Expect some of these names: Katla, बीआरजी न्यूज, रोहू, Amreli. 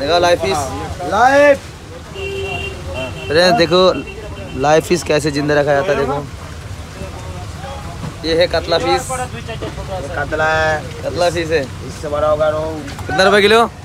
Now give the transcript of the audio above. देखा life is life. Friends देखो live fish कैसे जिंदा रखा जाता है। देखो ये है कतला फिश, कतला है, कतला फिश है। इससे बड़ा होगा रोहू। कितना रुपए किलो?